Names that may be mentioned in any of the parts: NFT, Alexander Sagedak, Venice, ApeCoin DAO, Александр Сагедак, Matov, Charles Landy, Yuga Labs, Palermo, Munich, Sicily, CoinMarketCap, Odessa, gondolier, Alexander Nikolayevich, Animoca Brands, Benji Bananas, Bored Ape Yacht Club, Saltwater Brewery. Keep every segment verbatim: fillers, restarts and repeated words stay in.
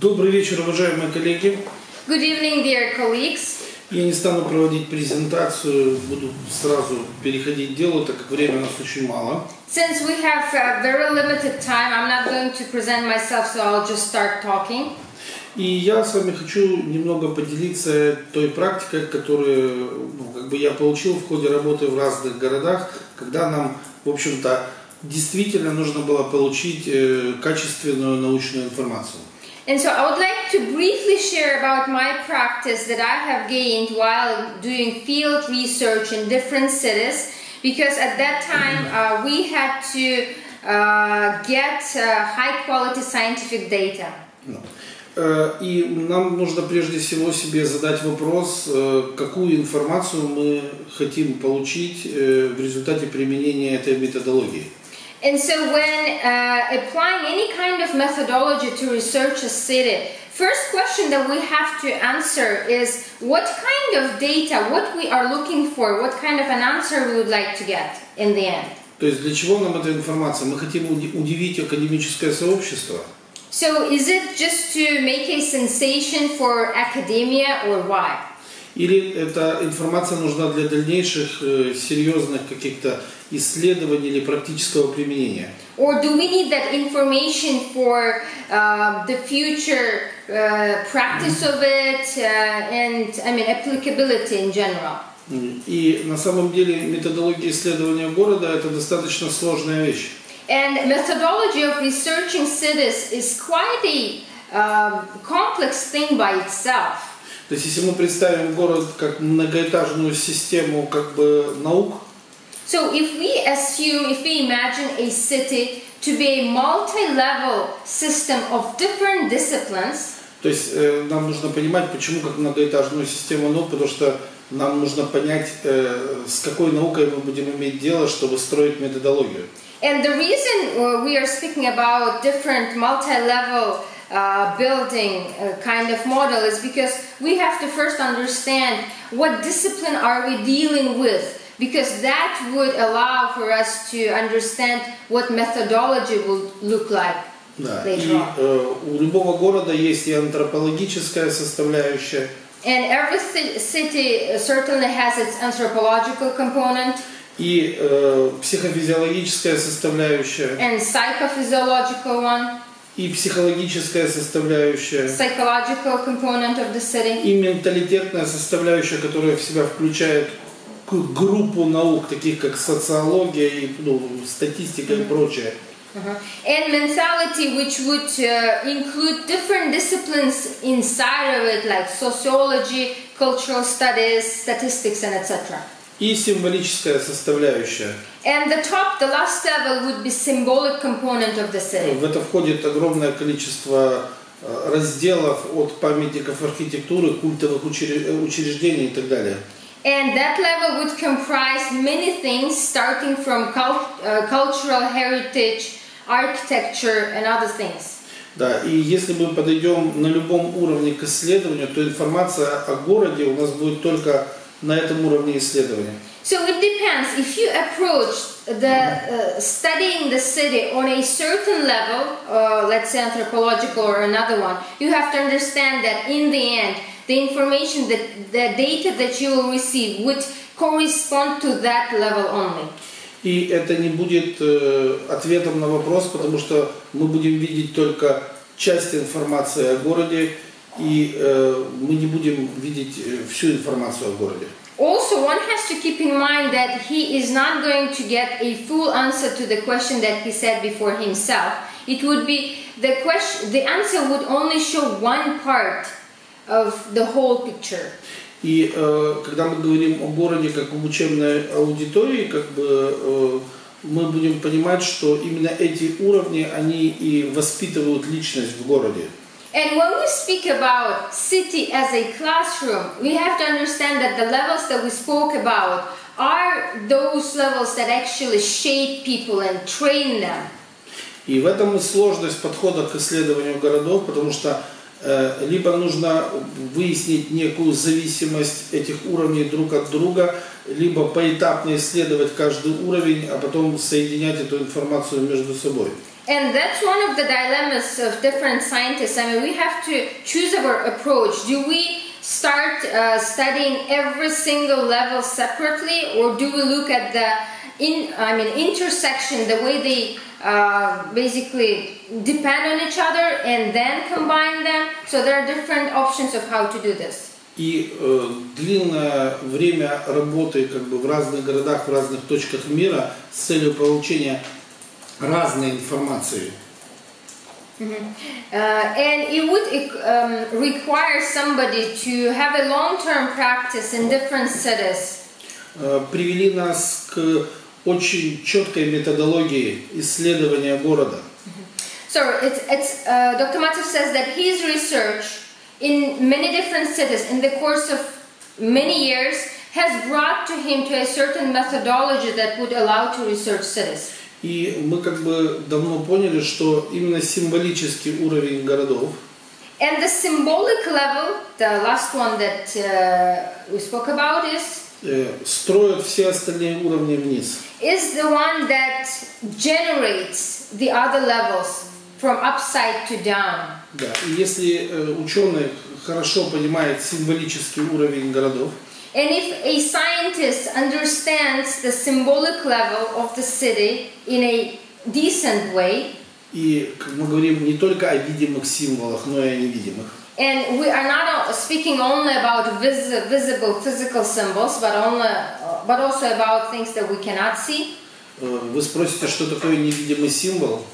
Добрый вечер, уважаемые коллеги. Good evening, dear colleagues. Я не стану проводить презентацию, буду сразу переходить к делу, так как времени у нас очень мало. Since we have a very limited time, I'm not going to present myself, so I'll just start talking. И я с вами хочу немного поделиться той практикой, которую, ну, как бы я получил в ходе работы в разных городах, когда нам, в общем-то, действительно нужно было получить э, качественную научную информацию. And so I would like to briefly share about my practice that I have gained while doing field research in different cities, because at that time uh, we had to uh, get uh, high-quality scientific data. No. И нам нужно прежде всего себе задать вопрос, какую информацию мы хотим получить в результате применения этой методологии. And so when uh, applying any kind of methodology to research a city, first question that we have to answer is what kind of data, what we are looking for, what kind of an answer we would like to get in the end. То есть для чего нам эта информация? Мы хотим удивить академическое сообщество. So is it just to make a sensation for academia or why? Или эта информация нужна для дальнейших серьезных каких-то исследований или практического применения? Or do we need that information for uh, the future uh, practice of it uh, and I mean applicability in general? И на самом деле методология исследования города это достаточно сложная вещь. And methodology of researching cities is quite a uh, complex thing by itself. То есть, если мы представим город как многоэтажную систему, как бы наук. So if we assume, if we imagine a city to be a multi-level system of different disciplines. То есть, э, нам нужно понимать, почему как многоэтажную систему наук, потому что нам нужно понять, э, с какой наукой мы будем иметь дело, чтобы строить методологию. And the reason we are speaking about different multi-level uh, building uh, kind of model is because we have to first understand what discipline are we dealing with, because that would allow for us to understand what methodology will look like. Да. Later on. И, uh, у любого города есть и антропологическая составляющая. And every city certainly has its anthropological component. И э, психофизиологическая составляющая. And psychophysiological one. И психологическая составляющая. Psychological component of the city. И менталитетная составляющая, которая в себя включает группу наук, таких как социология, и, ну, статистика mm-hmm. и прочее. Uh-huh. And mentality, which would uh, include different disciplines inside of it, like sociology, cultural studies, statistics, and et cetera. И символическая составляющая. And the top, the last level would be symbolic component of the city. В это входит огромное количество разделов от памятников архитектуры, культовых учреждений и так далее. And that level would comprise many things, starting from cult, uh, cultural heritage, architecture, and other things. Да, и если мы подойдем на любом уровне к исследованию, то информация о городе у нас будет только на этом уровне исследования. So it depends. If you approach the uh, studying the city on a certain level, uh, let's say anthropological or another one, you have to understand that in the end, the information, that the data that you will receive would correspond to that level only. И это не будет э, ответом на вопрос, потому что мы будем видеть только часть информации о городе. И э, мы не будем видеть всю информацию о городе. Also, one has to keep in mind that he is not going to get a full answer to the question that he said before himself. It would be the question, the answer would only show one part of the whole picture. И э, когда мы говорим о городе как об учебной аудитории, как бы э, мы будем понимать, что именно эти уровни они и воспитывают личность в городе. And when we speak about city as a classroom, we have to understand that the levels that we spoke about are those levels that actually shape people and train them. И в этом и сложность подхода к исследованию городов, потому что э, либо нужно выяснить некую зависимость этих уровней друг от друга, либо поэтапно исследовать каждый уровень, а потом соединять эту информацию между собой. And that's one of the dilemmas of different scientists. I mean, we have to choose our approach. Do we start uh, studying every single level separately, or do we look at the in I mean intersection, the way they uh, basically depend on each other, and then combine them? So there are different options of how to do this. И э, длинное время работы как бы в разных городах, в разных точках мира с целью получения разной информации. Mm-hmm. uh, and it would um, require somebody to have a long-term practice in different cities. Uh, привели нас к очень четкой методологии исследования города. Mm-hmm. So it's, it's, uh, Doctor Matov says that his research in many different cities in the course of many years has brought to him to a certain methodology that would allow to research cities. И мы как бы давно поняли, что именно символический уровень городов. And the symbolic level, the last one that uh, we spoke about, is строят все остальные уровни вниз. Is the one that generates the other levels from upside to down. Да. И если э, ученый хорошо понимает символический уровень городов. And if a scientist understands the symbolic level of the city in a decent way, и мы говорим не только о видимых символах, но и о невидимых. And we are not speaking only about vis visible physical symbols, but only, but also about things that we cannot see. Вы спросите, что такое невидимый символ?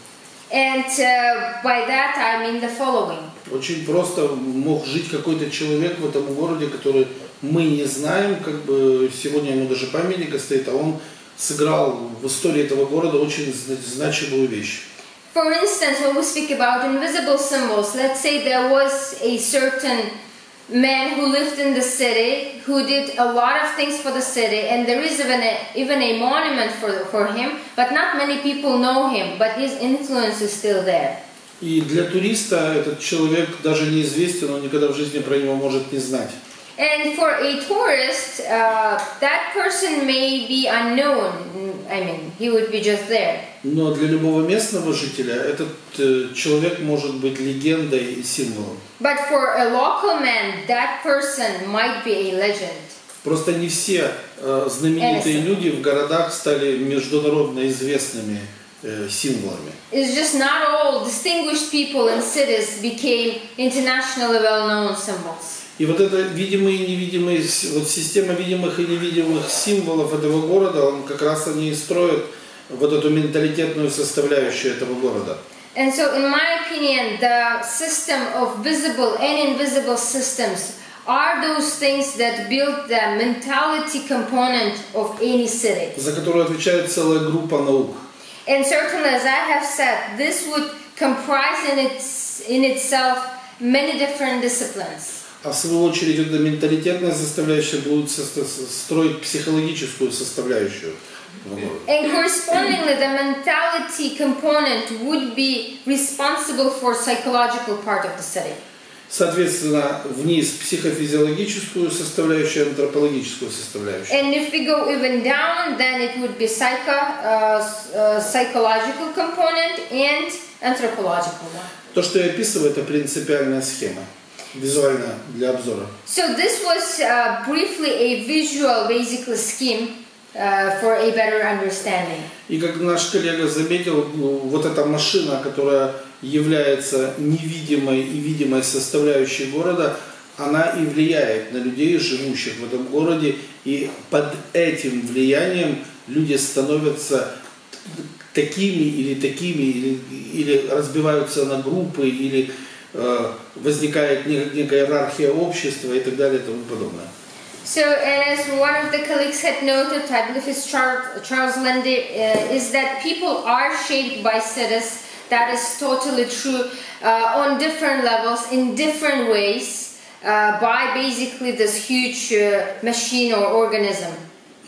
And uh, by that I mean the following. Очень просто мог жить какой-то человек в этом городе, который мы не знаем, как бы сегодня ему даже памятник стоит, а он сыграл в истории этого города очень значимую вещь. For instance, when we speak about invisible symbols, let's say there was a certain man who lived in the city, who did a lot of things for the city, and there is even a, even a monument for, for him, but not many people know him, but his influence is still there. И для туриста этот человек даже неизвестен, он никогда в жизни про него может не знать. And for a tourist, uh, that person may be unknown. I mean, he would be just there. Но для любого местного жителя этот uh, человек может быть легендой и символом. But for a local man, that person might be a legend. Просто не все uh, знаменитые Edison. люди в городах стали международно известными uh, символами. It's just not all distinguished people in cities became internationally well-known symbols. И вот эта видимые и невидимые, вот система видимых и невидимых символов этого города, он как раз они и строят вот эту менталитетную составляющую этого города. And so, in my opinion, the system of visible and invisible systems are those things that build the mentality component of any city. За которую отвечает целая группа наук. And certainly, as I have said, this would comprise in its in itself many different disciplines. А в свою очередь эта менталитетная составляющая будет строить психологическую составляющую. And correspondingly, the mentality component would be responsible for psychological part of the study. Соответственно, вниз психофизиологическую составляющую, антропологическую составляющую. And if we go even down, then it would be psycho, uh, psychological component and anthropological. То, что я описываю, это принципиальная схема. Визуально для обзора. So this was uh, briefly a visual, basically scheme uh, for a better understanding. И как наш коллега заметил, вот эта машина, которая является невидимой и видимой составляющей города, она и влияет на людей, живущих в этом городе, и под этим влиянием люди становятся такими или такими, или, или разбиваются на группы, или возникает некая иерархия общества и так далее и тому подобное. So, and as one of the colleagues had noted, I believe it's Charles, Charles Landy, uh, is that people are shaped by cities. That is totally true uh, on different levels, in different ways, uh, by basically this huge uh, machine or organism.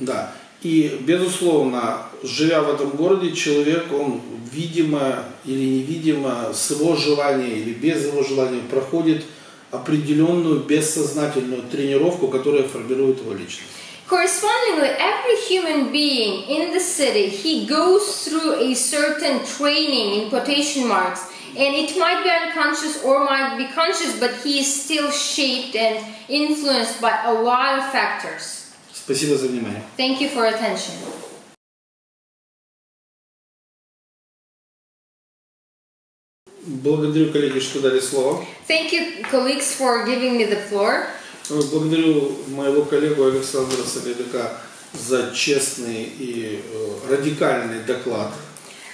Да. И безусловно, живя в этом городе, человек, он видимо или невидимо, с его желания или без его желания, проходит определенную бессознательную тренировку, которая формирует его личность. Correspondingly, every human being in the city, he goes through a certain training, in quotation marks, and it might be unconscious or might be conscious, but he is still shaped and influenced by a lot of factors. Спасибо за внимание. Thank you for attention. Благодарю, коллеги, что дали слово. Thank you, colleagues, for giving me the floor. Благодарю моего коллегу Александра Сагадака за честный и радикальный доклад.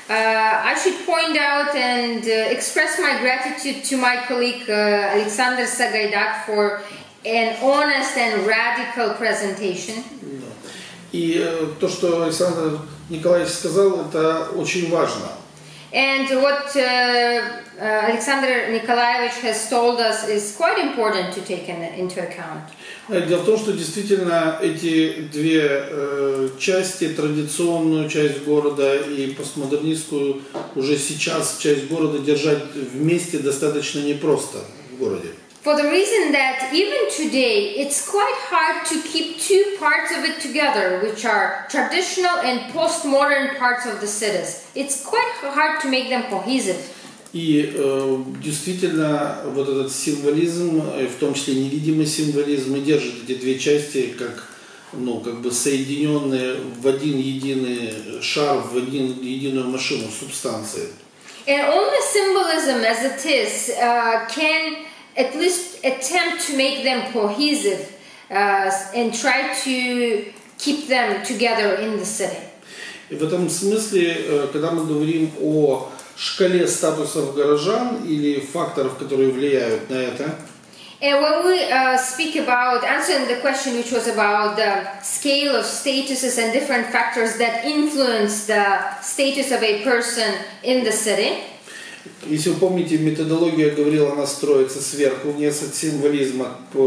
Uh, I should point out and uh, express my gratitude to my colleague uh, Alexander Sagedak for an honest and radical presentation. И uh, то, что Александр Николаевич сказал, это очень важно. And what uh, uh, Alexander Nikolayevich has told us is quite important to take in, into account. Дело в том, что действительно эти две части, традиционную часть города и постмодернистскую, уже сейчас часть города держать вместе достаточно непросто в городе. For the reason that even today it's quite hard to keep two parts of it together, which are traditional and postmodern parts of the cities. It's quite hard to make them cohesive. И действительно вот этот символизм, в том числе невидимый символизм, и держит эти две части как, ну, как бы соединенные в один единый шар, в один единую машину субстанции. And only symbolism as it is uh, can at least attempt to make them cohesive uh, and try to keep them together in the city. И в этом смысле, когда мы говорим о шкале статусов горожан или факторов, которые влияют на это, and when we uh, speak about answering the question, which was about the scale of statuses and different factors that influence the status of a person in the city. Если вы помните, методология говорила, она строится сверху вниз от символизма к,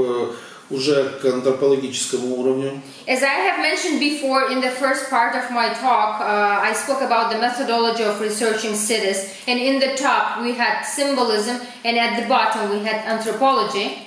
уже к антропологическому уровню. As I have mentioned before in the first part of my talk, uh, I spoke about the methodology of researching cities, and in the top we had symbolism, and at the bottom we had anthropology.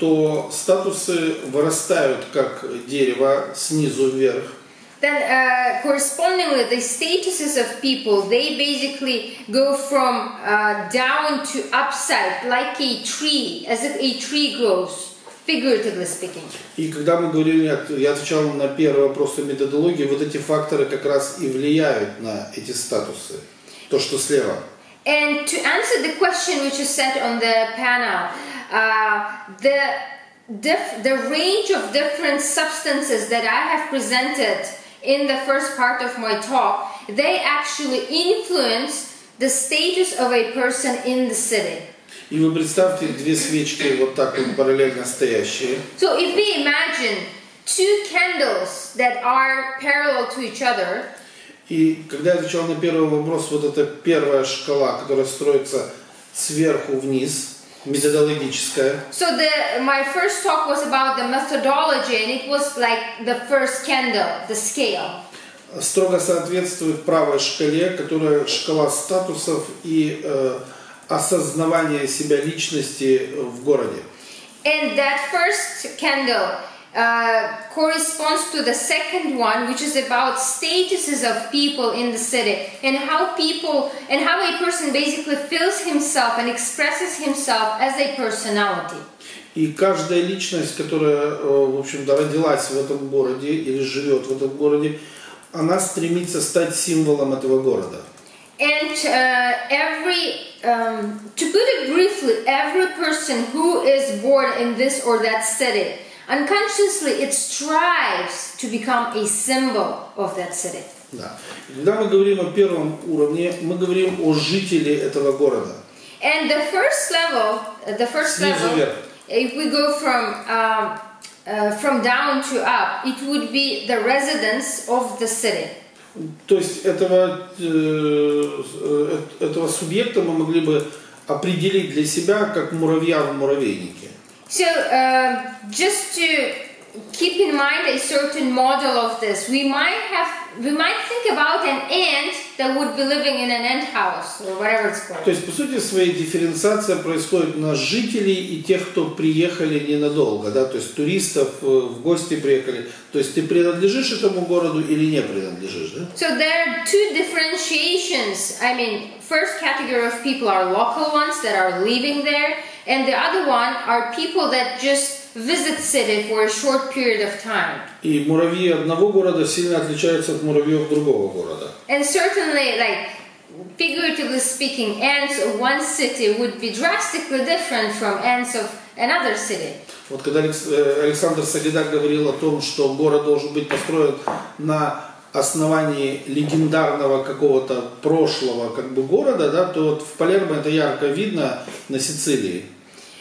То статусы вырастают как дерево снизу вверх. Then, uh, correspondingly, the statuses of people, they basically go from uh, down to upside, like a tree, as if a tree grows, figuratively speaking. И когда мы говорили, я отвечал на первый вопрос о методологии, вот эти факторы как раз и влияют на эти статусы, то, что слева. And to answer the question which is set on the panel, uh, the, dif the range of different substances that I have presented in the first part of my talk, they actually influence the status of a person in the city. И вы представьте две свечки вот так вот параллельно стоящие. So if we imagine two candles that are parallel to each other. И когда я отвечал на первый вопрос, вот эта первая шкала, которая строится сверху вниз. Методологическая. So the, my first talk was about the methodology, and it was like the first candle, the scale. Строго соответствует правой шкале, которая шкала статусов и э, осознавания себя личности в городе. And that first candle uh, corresponds to the second one, which is about statuses of people in the city and how people and how a person basically feels himself and expresses himself as a personality. И каждая личность, которая, в общем-то, родилась в этом городе или живет в этом городе, она стремится стать символом этого города. And uh, every, um, to put it briefly, every person who is born in this or that city, unconsciously it strives to become a symbol of that city. Да. Когда мы говорим о первом уровне, мы говорим о жителе этого города. And the first level, the first level, if we go from um, uh, from down to up, it would be the residents of the city. То есть этого, э, этого субъекта мы могли бы определить для себя как муравья в муравейнике. So, uh, just to keep in mind a certain model of this, we might have, we might think about an ant that would be living in an ant house or whatever it's called. То есть, по сути своей, дифференциация происходит на жителей и тех, кто приехали ненадолго, да, то есть туристов, в гости приехали. То есть ты принадлежишь этому городу или не принадлежишь, да? So there are two differentiations. I mean, first category of people are local ones that are living there, and the other one are people that just visit city for a short period of time. И муравьи одного города сильно отличаются от муравьев другого города. And certainly, like figuratively speaking, ants of one city would be drastically different from ants of another city. Вот когда Александр Сагедак говорил о том, что город должен быть построен на основании легендарного какого-то прошлого, как бы, города, да, то вот в Палермо это ярко видно, на Сицилии.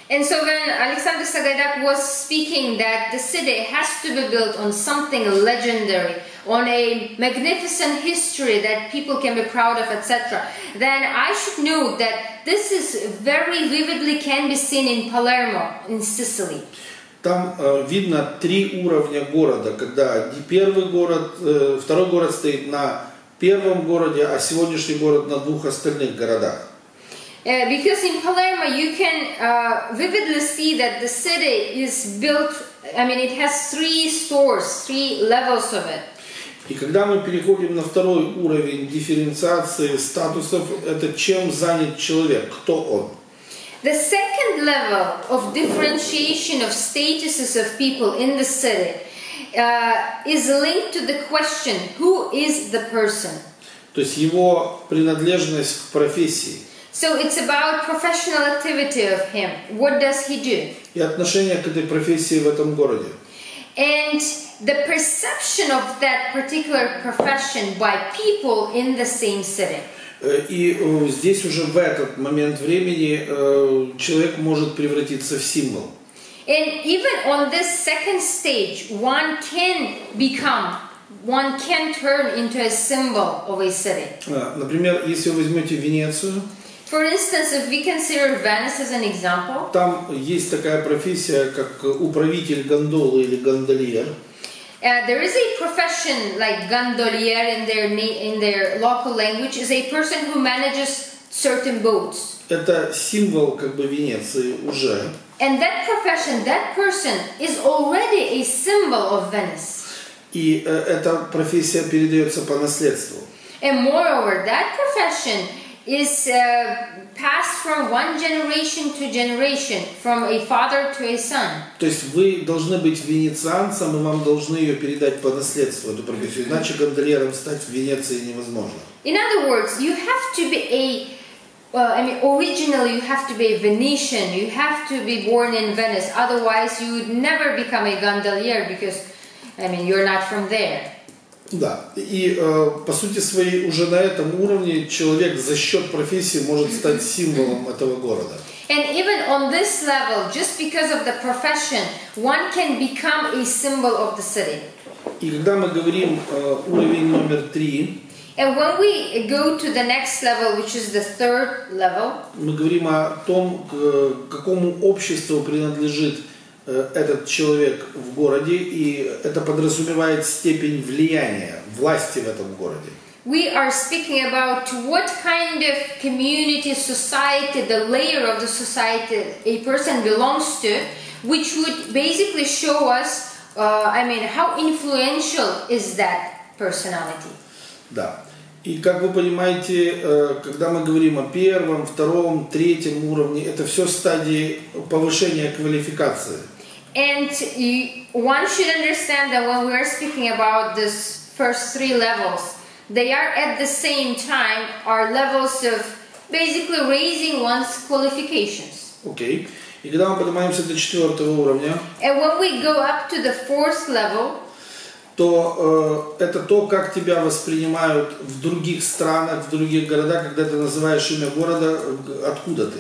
And so when Alexander Sagedak was speaking that the city has to be built on something legendary, on a magnificent history that people can be proud of, et cetera, then I should know that this is very vividly can be seen in Palermo, in Sicily. Там э, видно три уровня города, когда первый город, э, второй город стоит на первом городе, а сегодняшний город на двух остальных городах. Uh, because in Palermo you can uh, vividly see that the city is built, I mean, it has three stores, three levels of it. И когда мы переходим на второй уровень дифференциации статусов, это чем занят человек, кто он? The second level of differentiation of statuses of people in the city uh, is linked to the question, who is the person? То есть его принадлежность к профессии. So it's about professional activity of him. What does he do? И отношение к этой профессии в этом городе. And the perception of that particular profession by people in the same city. И здесь уже в этот момент времени человек может превратиться в символ. And even on this second stage, one can become, one can turn into a symbol of a city. Например, если вы возьмете Венецию. For instance, if we consider Venice as an example, там есть такая профессия, как управитель гондолы или гондольер. There is a profession like gondolier in their in their local language is a person who manages certain boats. Это символ, как бы, Венеции уже. And that profession, that person is already a symbol of Venice. И эта профессия передается по наследству. And moreover, that profession is uh, passed from one generation to generation, from a father to a son. То есть вы должны быть венецианцем, и вам должны ее передать по наследству, эту профессию, иначе гондольером стать в Венеции невозможно. In other words, you have to be a, well, I mean, originally you have to be a Venetian, you have to be born in Venice, otherwise you would never become a gondolier, because, I mean, you're not from there. Да, и э, по сути своей уже на этом уровне человек за счет профессии может стать символом этого города. And even on this level, just because of the profession, one can become a symbol of the city. И когда мы говорим э, уровень номер три, and when we go to the next level, which is the third level, мы говорим о том, к какому обществу принадлежит этот человек в городе, и это подразумевает степень влияния, власти в этом городе. We are speaking about what kind of community, society, the layer of the society a person belongs to, which would basically show us, uh, I mean, how influential is that personality. Да. И как вы понимаете, когда мы говорим о первом, втором, третьем уровне, это все стадии повышения квалификации. And one should understand that when we are speaking about this first three levels, they are at the same time are levels of basically raising one's qualifications. Okay. И когда мы поднимаемся до четвертого уровня, and when we go up to the fourth level, то э, это то, как тебя воспринимают в других странах, в других городах, когда ты называешь имя города, откуда ты.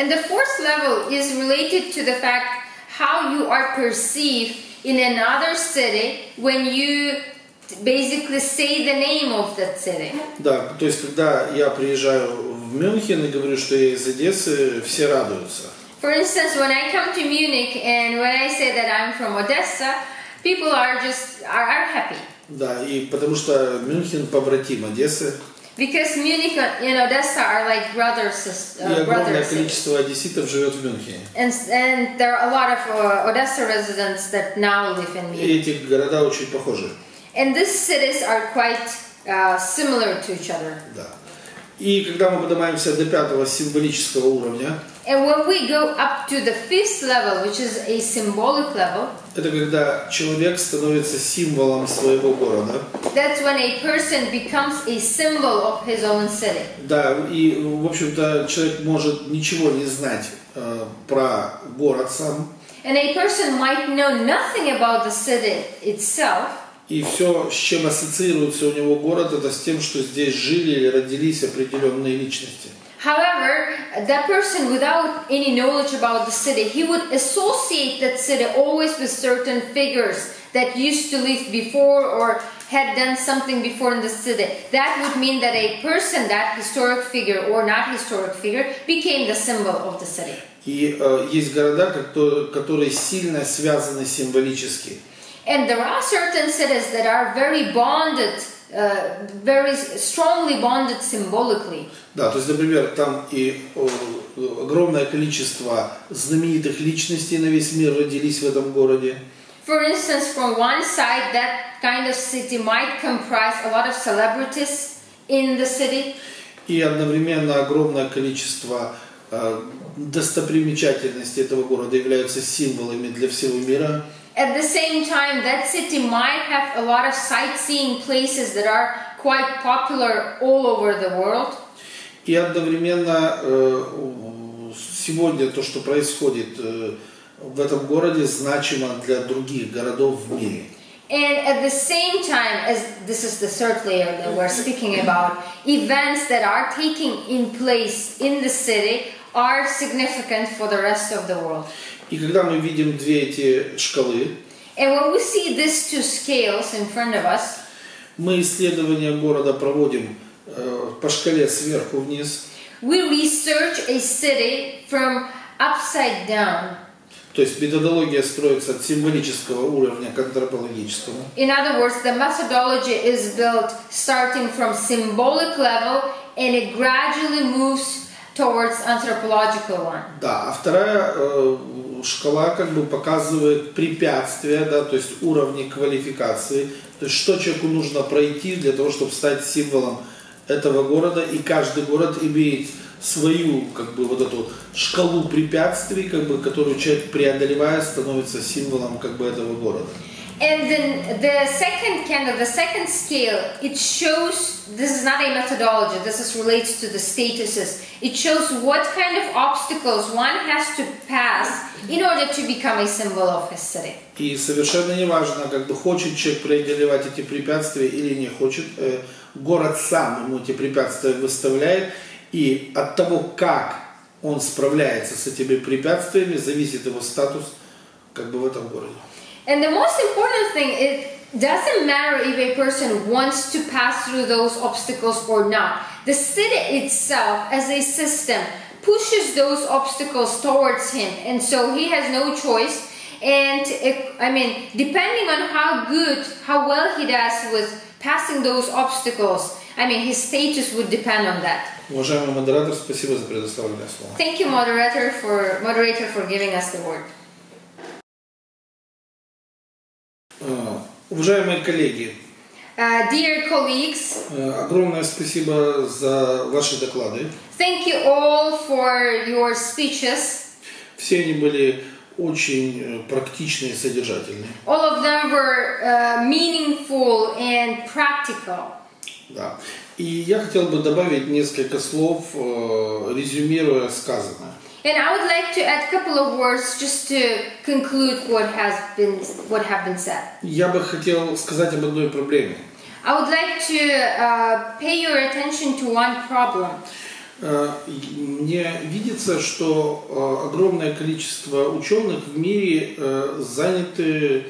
And the fourth level is related to the fact how you are perceived in another city when you basically say the name of that city. Да, то есть когда я приезжаю в Мюнхен и говорю, что я из Одессы, все радуются. For instance, when I come to Munich and when I say that I'm from Odessa, people are just are, are happy. Да, и потому что Мюнхен побратим Одессы. Because Munich and Odessa are like brother sisters. Uh, огромное количество одесситов живет в Мюнхене. And, and there are a lot of uh, Odessa residents that now live in Munich. И эти города очень похожи. And these cities are quite uh, similar to each other. Да. И когда мы поднимаемся до пятого символического уровня, and when we go up to the fifth level, which is a symbolic level, это когда человек становится символом своего города. That's when a person becomes a symbol of his own city. Да, и в общем-то человек может ничего не знать э, про город сам. And a person might know nothing about the city itself. И все, с чем ассоциируется у него город, это с тем, что здесь жили или родились определенные личности. However, that person without any knowledge about the city, he would associate that city always with certain figures that used to live before or had done something before in the city. That would mean that a person, that historic figure or not historic figure, became the symbol of the city. И э, есть города, которые сильно связаны символически. And there are certain cities that are very bonded, uh, very strongly bonded symbolically. Да, то есть, например, там и огромное количество знаменитых личностей на весь мир родились в этом городе. For instance, from one side, that kind of city might comprise a lot of celebrities in the city. И одновременно огромное количество достопримечательностей этого города являются символами для всего мира. At the same time, that city might have a lot of sightseeing places that are quite popular all over the world. И одновременно сегодня то, что происходит в этом городе, значимо для других городов в мире. And at the same time, as this is the third layer that we're speaking about, events that are taking in place in the city are significant for the rest of the world. И когда мы видим две эти шкалы, and when we see these two scales in front of us, мы исследование города проводим э, по шкале сверху вниз. We research a city from upside down. То есть методология строится от символического уровня к антропологическому. In other words, the methodology is built starting from symbolic level and it gradually moves towards anthropological one. Да, а вторая э, шкала как бы показывает препятствия, да, то есть уровни квалификации, то есть что человеку нужно пройти для того, чтобы стать символом этого города, и каждый город имеет свою как бы вот эту шкалу препятствий, как бы, которую человек, преодолевая, становится символом как бы этого города. And then the second kind of the second scale, it shows, this is not a methodology, this is relates to the statuses. It shows what kind of obstacles one has to pass in order to become a symbol of his city. И совершенно не важно, как бы хочет человек преодолевать эти препятствия или не хочет, город сам ему эти препятствия выставляет, и от того, как он справляется с этими препятствиями, зависит его статус как бы в этом городе. And the most important thing, it doesn't matter if a person wants to pass through those obstacles or not. The city itself, as a system, pushes those obstacles towards him, and so he has no choice. And it, I mean, depending on how good, how well he does with passing those obstacles, I mean, his status would depend on that. Уважаемый модератор, спасибо за предоставленное слово. Thank you, moderator, for moderator for giving us the word. Уважаемые коллеги, uh, dear colleagues, огромное спасибо за ваши доклады. Thank you all for your speeches. Все они были очень практичны и содержательны. All of them were uh, meaningful and practical. Да. И я хотел бы добавить несколько слов, резюмируя сказанное. And I would like to add a couple of words just to conclude what has been what have been said. Я бы хотел сказать об одной проблеме. I would like to uh, pay your attention to one problem. Uh, мне видится, что uh, огромное количество ученых в мире uh, заняты,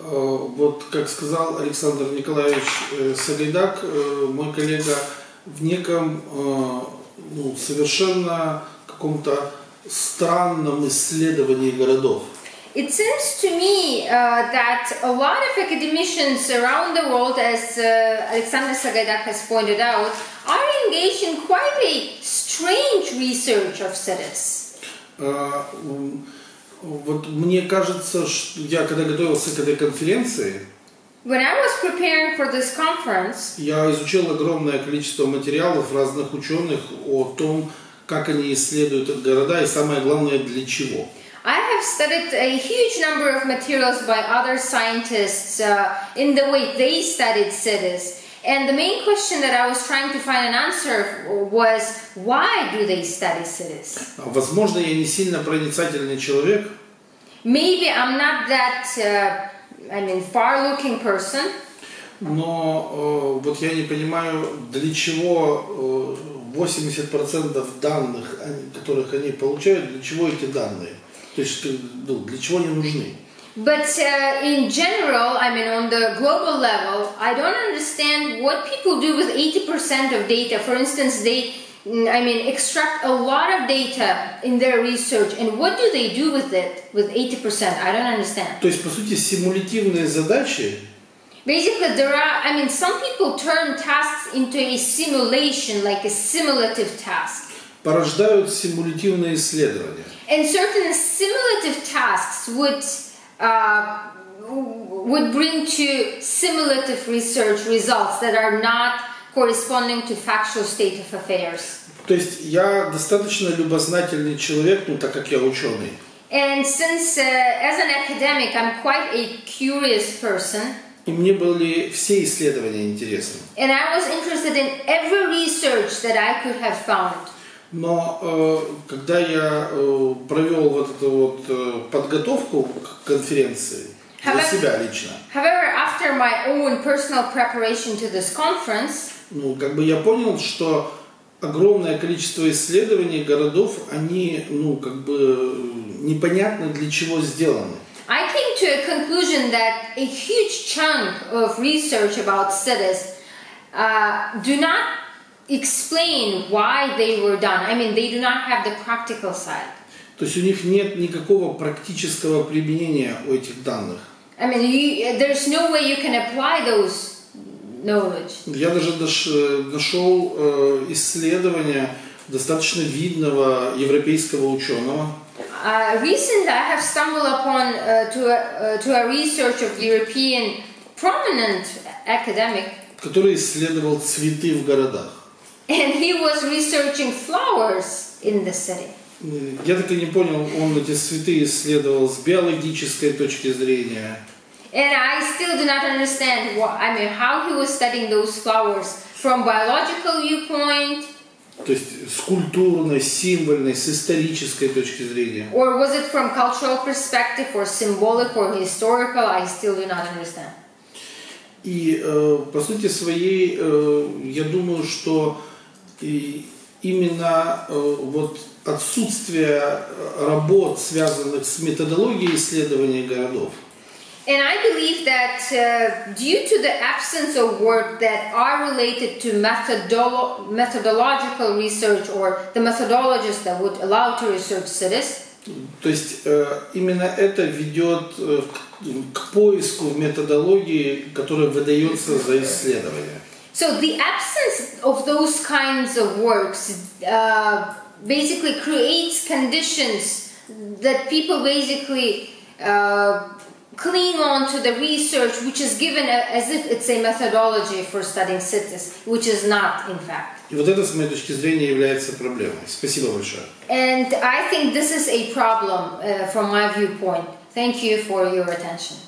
uh, вот как сказал Александр Николаевич Сагайдак, uh, мой коллега, в неком uh, ну, совершенно каком-то странном исследовании городов. It seems to me uh, that a lot of academicians around the world, as uh, Alexander Sagedak has pointed out, are engaged in quite a strange research of cities. Вот мне кажется, что я когда готовился к этой конференции, when I was preparing for this conference, я изучил огромное количество материалов разных ученых о том, как они исследуют города и самое главное для чего. I have studied a huge number of materials by other scientists uh, in the way they studied cities, and the main question that I was trying to find an answer was why do they study cities? Возможно, я не сильно проницательный человек. Maybe I'm not that, uh, I mean, far-looking person. Но вот я не понимаю, для чего восемьдесят процентов данных, которых они получают, для чего эти данные? То есть, для чего они нужны? But uh, in general, I mean, on the global level, I don't understand what people do with eighty percent of data. For instance, they, I mean, extract a lot of data in their research, and what do they do with it, with eighty percent? I don't understand. То есть, по сути, симулятивные задачи. Basically, there are, I mean, some people turn tasks into a simulation, like a simulative task. Порождают симулятивные исследования. And certain simulative tasks would uh, would bring to simulative research results that are not corresponding to factual state of affairs. То есть я достаточно любознательный человек, ну так как я ученый. And since uh, as an academic, I'm quite a curious person. И мне были все исследования интересны. And I was interested in every research that I could have found. Но э, когда я э, провел вот эту вот э, подготовку к конференции для себя лично, however, after my own personal preparation to this conference, ну, как бы я понял, что огромное количество исследований городов, они, ну, как бы непонятно для чего сделаны. I came to a conclusion that a huge chunk of research about cities uh, do not explain why they were done. I mean, they do not have the practical side. То есть у них нет никакого практического применения у этих данных. I mean, you, there's no way you can apply those knowledge. Я даже нашел э, исследование достаточно видного европейского ученого. Uh, recently, I have stumbled upon uh, to a, uh, to a research of European prominent academic, который исследовал цветы в городах. And he was researching flowers in the city. Я так и не понял, он эти цветы исследовал с биологической точки зрения. And I still do not understand what, I mean, how he was studying those flowers from biological viewpoint. То есть с культурной, символьной, с исторической точки зрения. Or was it from cultural perspective, or symbolic, or historical? I still do not understand. И э, по сути своей, э, я думаю, что и именно э, вот отсутствие работ, связанных с методологией исследования городов. And I believe that uh, due to the absence of work that are related to methodolo- methodological research or the methodologists that would allow to research cities. То есть э, именно это ведет э, к, к поиску методологии, которая выдается за исследование. So the absence of those kinds of works uh, basically creates conditions that people basically uh, cling on to the research, which is given as if it's a methodology for studying cities, which is not, in fact. И вот это, с моей точки зрения, является проблемой. Спасибо большое. And I think this is a problem uh, from my viewpoint. Thank you for your attention.